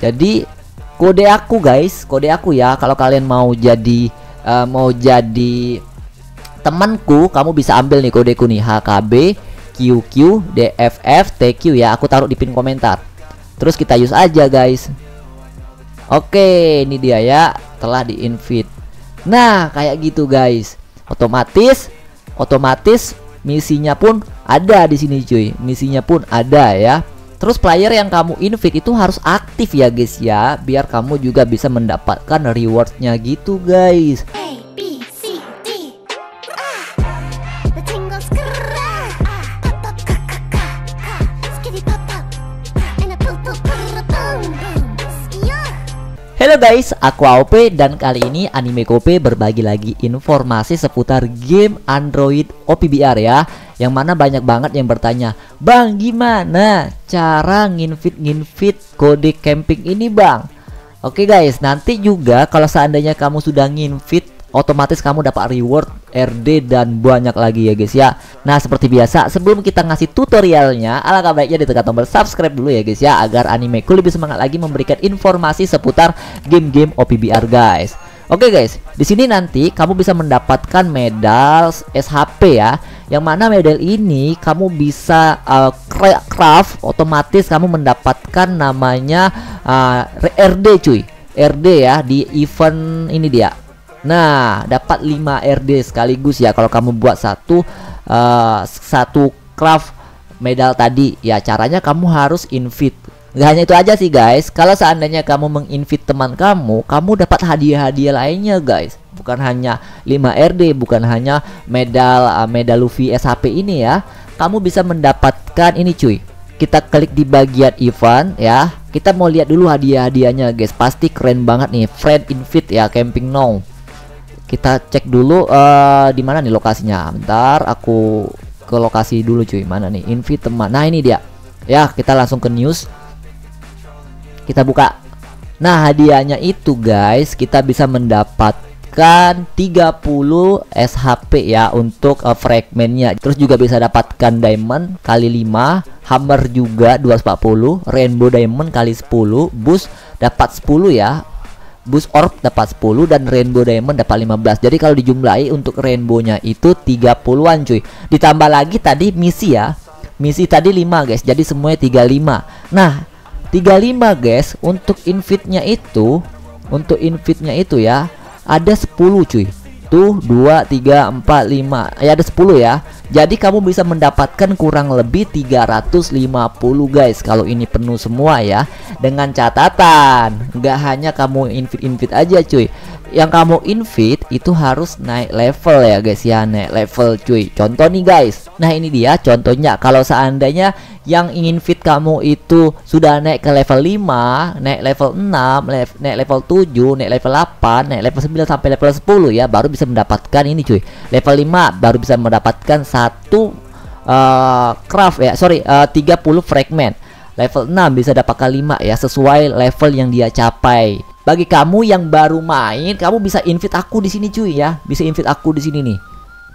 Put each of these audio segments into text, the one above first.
Jadi kode aku guys, kode aku ya, kalau kalian mau jadi temanku, kamu bisa ambil nih kodeku nih, HKB QQ DFF TQ ya. Aku taruh di pin komentar. Terus kita use aja guys. Oke, ini dia ya, telah di invite. Nah, kayak gitu guys. Otomatis misinya pun ada di sini cuy. Misinya pun ada ya. Terus player yang kamu invite itu harus aktif ya guys ya, biar kamu juga bisa mendapatkan rewardnya gitu guys. A, B, C, D, Hello guys, aku AOP dan kali ini Anime Kope berbagi lagi informasi seputar game Android OPBR ya. Yang mana banyak banget yang bertanya, "Bang, gimana cara nginvite kode camping ini, Bang?" Oke guys, nanti juga kalau seandainya kamu sudah nginvite, otomatis kamu dapat reward RD dan banyak lagi ya guys ya. Nah, seperti biasa, sebelum kita ngasih tutorialnya, alangkah baiknya ditekan tombol subscribe dulu ya guys ya, agar Animeku lebih semangat lagi memberikan informasi seputar game-game OPBR guys. Oke guys, di sini nanti kamu bisa mendapatkan medal SHP ya. Yang mana medal ini kamu bisa craft, otomatis kamu mendapatkan namanya RD cuy. RD ya di event ini dia. Nah, dapat 5 RD sekaligus ya kalau kamu buat satu craft medal tadi ya. Caranya kamu harus invite. Gak hanya itu aja sih guys, kalau seandainya kamu menginvite teman kamu, kamu dapat hadiah-hadiah lainnya guys. Bukan hanya 5 RD, bukan hanya medal Luffy SHP ini ya. Kamu bisa mendapatkan ini cuy. Kita klik di bagian event ya. Kita mau lihat dulu hadiah-hadiahnya guys. Pasti keren banget nih, friend invite ya, camping now. Kita cek dulu di mana nih lokasinya. Bentar, aku ke lokasi dulu cuy. Mana nih invite teman. Nah, ini dia. Ya, kita langsung ke news. Kita buka. Nah, hadiahnya itu guys, kita bisa mendapatkan 30 SHP ya untuk fragmennya. Terus juga bisa dapatkan diamond kali 5, hammer juga 240, rainbow diamond kali 10, boost dapat 10 ya, boost orb dapat 10, dan rainbow diamond dapat 15. Jadi kalau dijumlahi untuk rainbownya itu 30-an cuy. Ditambah lagi tadi misi ya, misi tadi 5 guys, jadi semuanya 35. Nah, 35 guys untuk invite-nya itu, ya ada 10 cuy. Tuh 2 3 4 5. Ya ada 10 ya. Jadi kamu bisa mendapatkan kurang lebih 350 guys kalau ini penuh semua ya. Dengan catatan, nggak hanya kamu invite aja cuy. Yang kamu invite itu harus naik level ya guys ya, naik level cuy. Contoh nih guys. Nah, ini dia contohnya. Kalau seandainya yang ingin fit kamu itu sudah naik ke level 5, naik level 6, naik level 7, naik level 8, naik level 9 sampai level 10 ya, baru bisa mendapatkan ini cuy. Level 5 baru bisa mendapatkan satu craft ya. Sorry, 30 fragment. Level 6 bisa dapatkan 5 ya, sesuai level yang dia capai. Bagi kamu yang baru main, kamu bisa invite aku di sini cuy ya. Bisa invite aku di sini nih.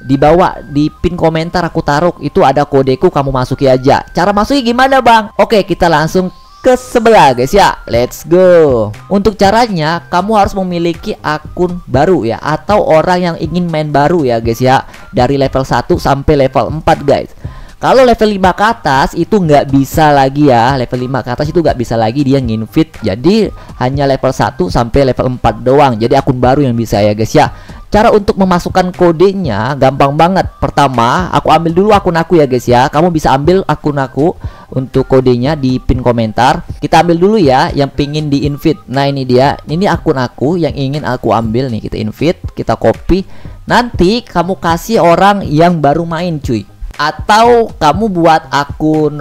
Di bawah di pin komentar aku taruh itu ada kodeku, kamu masuki aja. Cara masuknya gimana, Bang? Oke, kita langsung ke sebelah guys ya. Let's go. Untuk caranya, kamu harus memiliki akun baru ya, atau orang yang ingin main baru ya guys ya, dari level 1 sampai level 4 guys. Kalau level 5 ke atas itu nggak bisa lagi ya. Level 5 ke atas itu nggak bisa lagi dia nginvite. Jadi hanya level 1 sampai level 4 doang. Jadi akun baru yang bisa ya guys ya. Cara untuk memasukkan kodenya gampang banget. Pertama, aku ambil dulu akun aku ya guys ya. Kamu bisa ambil akun aku untuk kodenya di pin komentar. Kita ambil dulu ya yang pingin di invite. Nah, ini dia. Ini akun aku yang ingin aku ambil nih. Kita invite, kita copy. Nanti kamu kasih orang yang baru main cuy. Atau kamu buat akun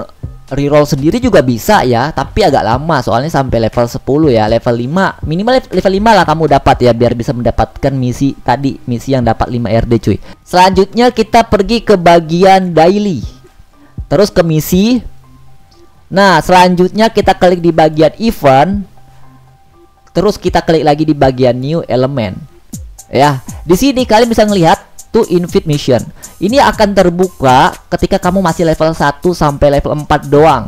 reroll sendiri juga bisa ya, tapi agak lama soalnya sampai level 10 ya, level 5. Minimal level 5 lah kamu dapat ya, biar bisa mendapatkan misi tadi, misi yang dapat 5 RD cuy. Selanjutnya kita pergi ke bagian daily. Terus ke misi. Nah, selanjutnya kita klik di bagian event. Terus kita klik lagi di bagian new element. Ya, di sini kalian bisa ngelihat tuh invite mission. Ini akan terbuka ketika kamu masih level 1 sampai level 4 doang.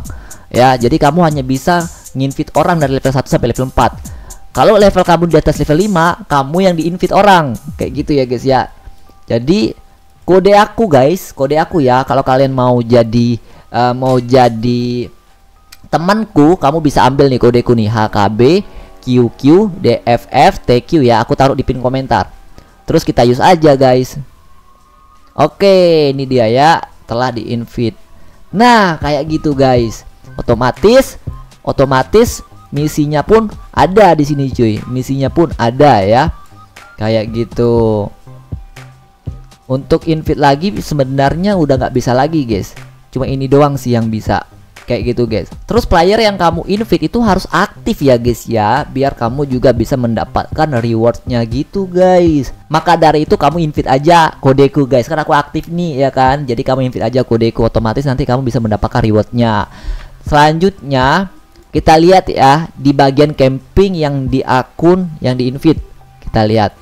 Ya, jadi kamu hanya bisa nginvite orang dari level 1 sampai level 4. Kalau level kamu di atas level 5, kamu yang diinvite orang. Kayak gitu ya guys ya. Jadi kode aku guys, kode aku ya, kalau kalian mau jadi temanku, kamu bisa ambil nih kodeku nih, HKB QQ DFF TQ ya. Aku taruh di pin komentar. Terus kita use aja guys. Oke, ini dia ya, telah di-invite. Nah, kayak gitu guys. Otomatis misinya pun ada di sini cuy. Misinya pun ada ya. Kayak gitu. Untuk invite lagi sebenarnya udah nggak bisa lagi guys. Cuma ini doang sih yang bisa. Kayak gitu guys. Terus player yang kamu invite itu harus aktif ya guys ya, biar kamu juga bisa mendapatkan rewardnya gitu guys. Maka dari itu kamu invite aja kodeku guys, karena aku aktif nih ya kan. Jadi kamu invite aja kodeku, otomatis nanti kamu bisa mendapatkan rewardnya. Selanjutnya kita lihat ya di bagian camping yang di akun yang di invite. Kita lihat,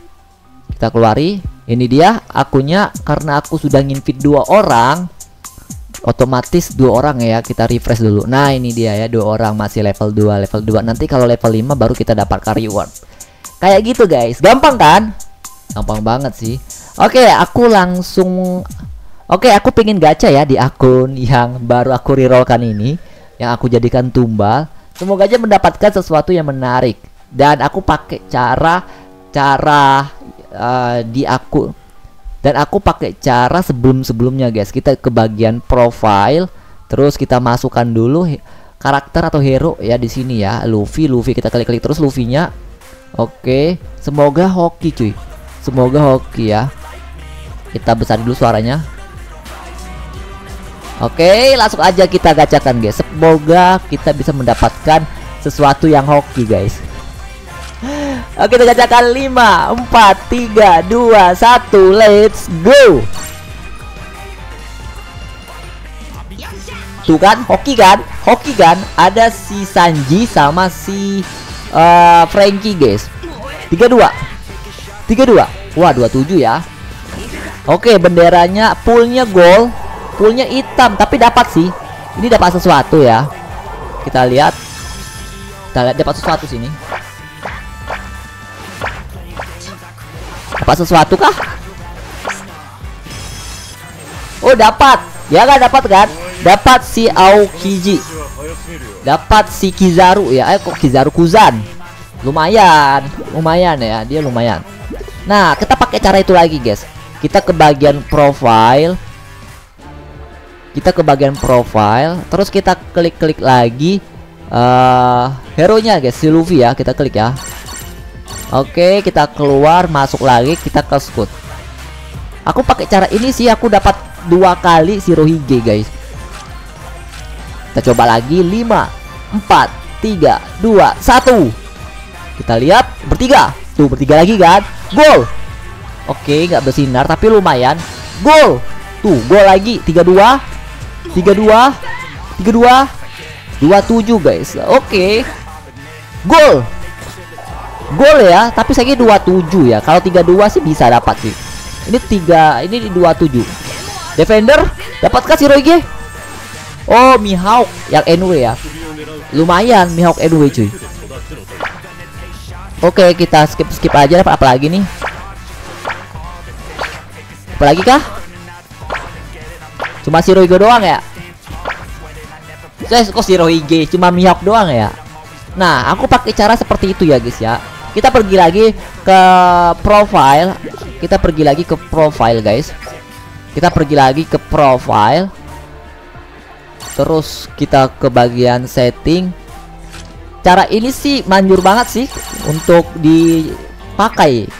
kita keluari. Ini dia akunnya. Karena aku sudah nginvite 2 orang, otomatis 2 orang ya. Kita refresh dulu. Nah ini dia ya, 2 orang masih level 2. Nanti kalau level 5 baru kita dapatkan reward. Kayak gitu guys. Gampang kan? Gampang banget sih. Oke, aku langsung. Oke, aku pengen gacha ya di akun yang baru aku rerollkan ini, yang aku jadikan tumbal. Semoga aja mendapatkan sesuatu yang menarik. Dan aku pakai cara sebelum-sebelumnya guys. Kita ke bagian profile, terus kita masukkan dulu karakter atau hero ya di sini ya. Luffy kita klik-klik terus Luffy-nya. Oke, semoga hoki cuy. Semoga hoki ya. Kita besar dulu suaranya. Oke, langsung aja kita gacakan guys. Semoga kita bisa mendapatkan sesuatu yang hoki guys. Oke, kita gacakan 5, 4, 3, 2, 1, let's go. Tuh kan, hoki kan. Ada si Sanji sama si Franky guys. 32 32, wah 27 ya. Oke, benderanya poolnya gold, poolnya hitam. Tapi dapat sih, ini dapat sesuatu ya. Kita lihat dapat sesuatu sini. Dapat sesuatu kah? Oh dapat, ya kan dapat kan? Dapat si Aokiji, dapat si Kizaru ya. Kok Kizaru Kuzan? Lumayan ya, dia lumayan. Nah kita pakai cara itu lagi guys. Kita ke bagian profile, terus kita klik-klik lagi hero-nya guys, si Luffy ya. Kita klik ya. Oke, kita keluar, masuk lagi, kita ke squad. Aku pakai cara ini sih, aku dapat 2 kali Shirohige guys. Kita coba lagi. 5, 4, 3, 2, 1. Kita lihat, bertiga. Tuh, bertiga lagi kan. Gol. Oke, nggak bersinar tapi lumayan. Gol. Tuh, gol lagi. 32, 32, 32, 27 guys. Oke. Gol. Gol ya, tapi saya kira 27 ya. Kalau 32 sih bisa dapat sih. Ini 3, ini 27. Defender, dapatkah Shirohige? Oh, Mihawk yang Enwe ya. Lumayan Mihawk Enwe cuy. Oke, kita skip aja. Dapat apa lagi nih? Apa lagi kah? Cuma Shirohige doang ya? Saya kok Shirohige, cuma Mihawk doang ya? Nah, aku pakai cara seperti itu ya guys ya. Kita pergi lagi ke profile. Guys. Terus kita ke bagian setting. Cara ini sih manjur banget sih untuk dipakai.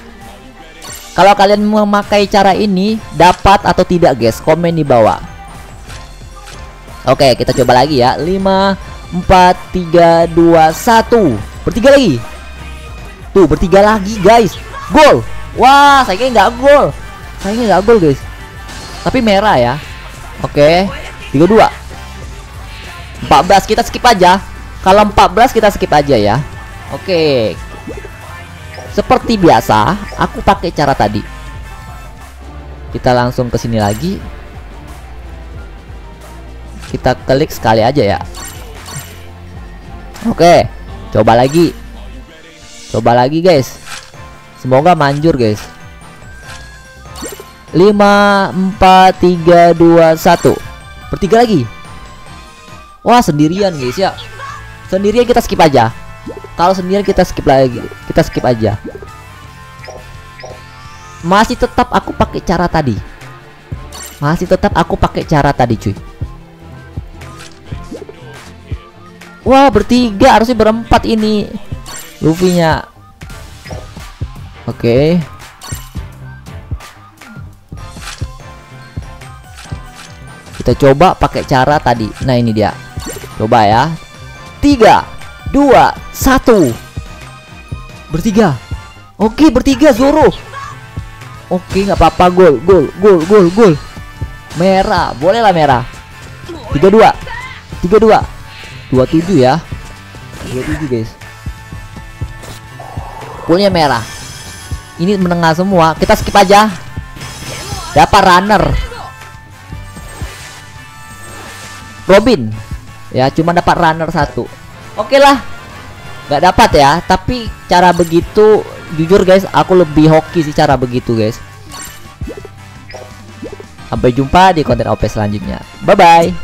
Kalau kalian memakai cara ini dapat atau tidak guys, komen di bawah. Oke, kita coba lagi ya. 5, 4, 3, 2, 1. Bertiga lagi. Tuh, bertiga lagi guys. Gol. Wah, saya kayaknya nggak gol. Guys. Tapi merah ya. Oke. 32. 14 kita skip aja. Kalau 14 kita skip aja ya. Oke. Seperti biasa, aku pakai cara tadi. Kita langsung ke sini lagi. Kita klik sekali aja ya. Oke, coba lagi. Coba lagi, guys. Semoga manjur, guys. 5 4 3 2 1. Bertiga lagi. Wah, sendirian, guys, ya. Sendirian kita skip aja. Kalau sendirian kita skip lagi. Kita skip aja. Masih tetap aku pakai cara tadi. Masih tetap aku pakai cara tadi, cuy. Wah, bertiga, harusnya berempat ini Luffy-nya. Oke. Kita coba pakai cara tadi. Nah, ini dia. Coba ya. 3 2 1. Bertiga. Oke, bertiga Zoro. Oke, nggak apa-apa. Gol, gol, gol, gol, gol. Merah, bolehlah merah. 3 2 3 2. 27 ya, 27 guys. Poolnya merah. Ini menengah semua, kita skip aja. Dapat runner Robin. Ya cuma dapat runner satu. Oke lah, nggak dapat ya. Tapi cara begitu, jujur guys, aku lebih hoki sih cara begitu, guys. Sampai jumpa di konten OP selanjutnya. Bye bye.